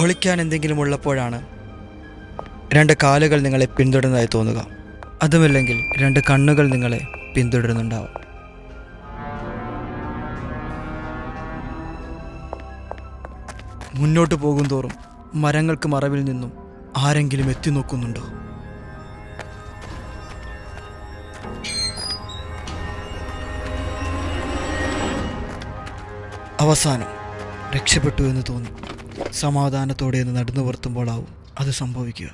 ഒളിക്കാൻ എന്തെങ്കിലും ഉള്ളപ്പോഴാണ് രണ്ട് കാലുകൾ നിങ്ങളെ പിന്തുടരുന്നതായി തോന്നുക. അതുമില്ലെങ്കിൽ രണ്ട് കണ്ണുകൾ നിങ്ങളെ പിന്തുടരുന്നുണ്ടാവും. മുന്നോട്ട് പോകും തോറും മരങ്ങൾക്ക് മറവിൽ നിന്നും ആരെങ്കിലും എത്തി നോക്കുന്നുണ്ടോ? അവസാനം രക്ഷപ്പെട്ടു എന്ന് തോന്നി സമാധാനത്തോടെ എന്ന് നടന്നു പുറത്തുമ്പോഴാവും അത് സംഭവിക്കുക.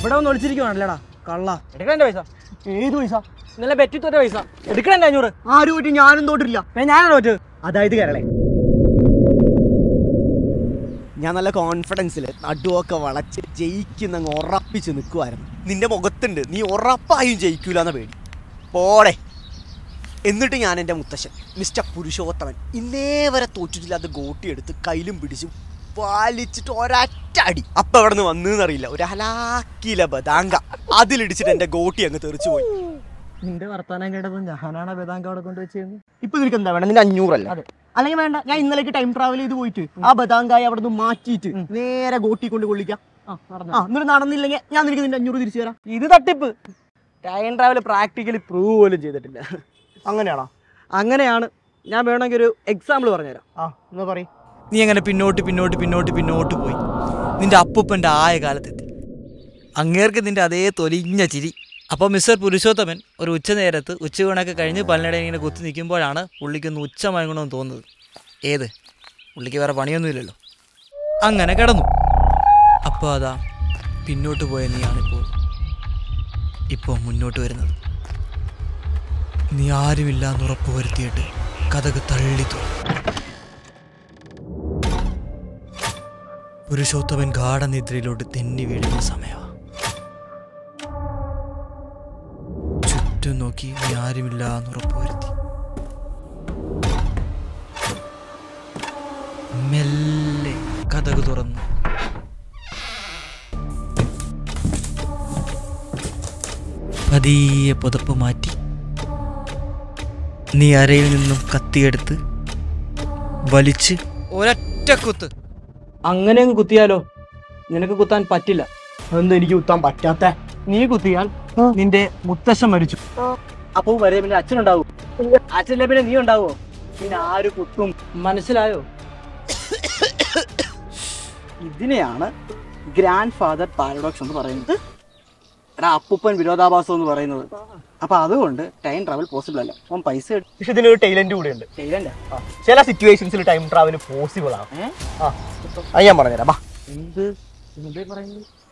ഇവിടെ ഒന്ന് ഒളിച്ചിരിക്കുവാണല്ലേടാ കള്ള. എടുക്കണ്ട പൈസ. ഏത് പൈസ? നല്ല ബെറ്റിത്തോറ്റ പൈസ. എടുക്കണ്ട 500. ആരും പറ്റി ഞാനും തോട്ടില്ല. ഞാനാണ് തോറ്റ്. അതായത് കേരളേ ഞാൻ നല്ല കോൺഫിഡൻസിൽ നടുവൊക്കെ വളച്ച് ജയിക്കുന്ന അങ്ങ് ഉറപ്പിച്ച് നിൽക്കുമായിരുന്നു. നിന്റെ മുഖത്തുണ്ട് നീ ഉറപ്പായും ജയിക്കൂലെന്ന പേടി. പോടെ. എന്നിട്ട് ഞാൻ എൻ്റെ മുത്തശ്ശൻ മിസ്റ്റർ പുരുഷോത്തമൻ ഇന്നേ വരെ തോറ്റിട്ടില്ലാത്ത ഗോട്ടിയെടുത്ത് കയ്യിലും പിടിച്ച് വലിച്ചിട്ട് ഒരൊറ്റ അടി. അപ്പം എവിടെ നിന്ന് വന്നറിയില്ല, ഒരു ഹലാക്കില ബദാങ്ക അതിലിടിച്ചിട്ട് എൻ്റെ ഗോട്ടി അങ്ങ് തെറിച്ചു പോയി. നിന്റെ വർത്താനം കേട്ടത് ഞാനാണ് ബദാങ്ക അവിടെ കൊണ്ടുവച്ചത്. ഇപ്പം നിനക്ക് എന്താ വേണം? നിന്റെ 500 അല്ല അത് അല്ലെങ്കിൽ വേണ്ട. ഞാൻ ഇന്നലേക്ക് ടൈം ട്രാവൽ ചെയ്ത് പോയിട്ട് ആ ബദാങ്കായ അവിടെ നിന്ന് മാറ്റിയിട്ട് നേരെ ഗോട്ടി കൊണ്ട് കൊള്ളിക്കാം. ആ എന്നിട്ട് നടന്നില്ലെങ്കിൽ ഞാൻ നിനക്ക് നിന്റെ 500 തിരിച്ചു തരാം. ഇത് തട്ടിപ്പ്. ടൈം ട്രാവൽ പ്രാക്ടിക്കലി പ്രൂവ് പോലും ചെയ്തിട്ടില്ല. അങ്ങനെയാണോ? അങ്ങനെയാണ്. ഞാൻ വേണമെങ്കിൽ ഒരു എക്സാമ്പിൾ പറഞ്ഞുതരാം. ആ എന്നാ പറയും. നീ അങ്ങനെ പിന്നോട്ട് പിന്നോട്ട് പിന്നോട്ട് പിന്നോട്ട് പോയി നിന്റെ അപ്പൂപ്പൻ്റെ ആയ കാലത്തെത്തി. അങ്ങേർക്ക് നിന്റെ അതേ തൊലിഞ്ഞ ചിരി. അപ്പോൾ മിസ്റ്റർ പുരുഷോത്തമൻ ഒരു ഉച്ചനേരത്ത് ഉച്ചയൂണൊക്കെ കഴിഞ്ഞ് പലനടയിൽ ഇങ്ങനെ കുത്തി നിൽക്കുമ്പോഴാണ് പുള്ളിക്കൊന്ന് ഉച്ച മയങ്ങണമെന്ന് തോന്നുന്നത്. ഏത് പുള്ളിക്ക് വേറെ പണിയൊന്നുമില്ലല്ലോ. അങ്ങനെ കിടന്നു. അപ്പോൾ അതാ പിന്നോട്ട് പോയ നീയാണിപ്പോൾ ഇപ്പോൾ മുന്നോട്ട് വരുന്നത്. നീ ആരുമില്ലാന്നുറപ്പ് വരുത്തിയിട്ട് കഥക് തള്ളിത്തു. പുരുഷോത്തമൻ ഗാഠനിദ്രയിലോട്ട് തെന്നി വീഴുന്ന സമയമാണ്. ചുറ്റും നോക്കി നീ ആരുമില്ലാന്നുറപ്പ് വരുത്തി മെല്ലെ കഥക് തുറന്നു. പതിയെ പുതപ്പ് മാറ്റി നീ അരയിൽ നിന്നും കത്തിയെടുത്ത് വലിച്ച് ഒരൊറ്റ കുത്ത്. അങ്ങനെ കുത്തിയാലോ? നിനക്ക് കുത്താൻ പറ്റില്ല. അതൊന്നും എനിക്ക് കുത്താൻ പറ്റാത്ത. നീ കുത്തിയാൽ നിന്റെ മുത്തശ്ശൻ മരിച്ചു. അപ്പൊ വരെ പിന്നെ അച്ഛനുണ്ടാവും. അച്ഛനെ പിന്നെ നീ ഉണ്ടാവോ? പിന്നെ ആര് കുത്തും? മനസ്സിലായോ? ഇതിനെയാണ് ഗ്രാൻഡ് ഫാദർ പാരഡോക്സ് എന്ന് പറയുന്നത്. അപ്പൂപ്പൻ വിരോധാഭാസം എന്ന് പറയുന്നത്. അപ്പൊ അതുകൊണ്ട് ടൈം ട്രാവൽ പോസിബിൾ അല്ല. അപ്പം പൈസ പക്ഷെ ഇതിനൊരു ടൈലന്റ് കൂടെ ഉണ്ട്. ടൈലന്റ് ചില സിറ്റുവേഷൻസിൽ ടൈം ട്രാവൽ പോസിബിൾ ആണ്. ഞാൻ പറഞ്ഞുതരാം.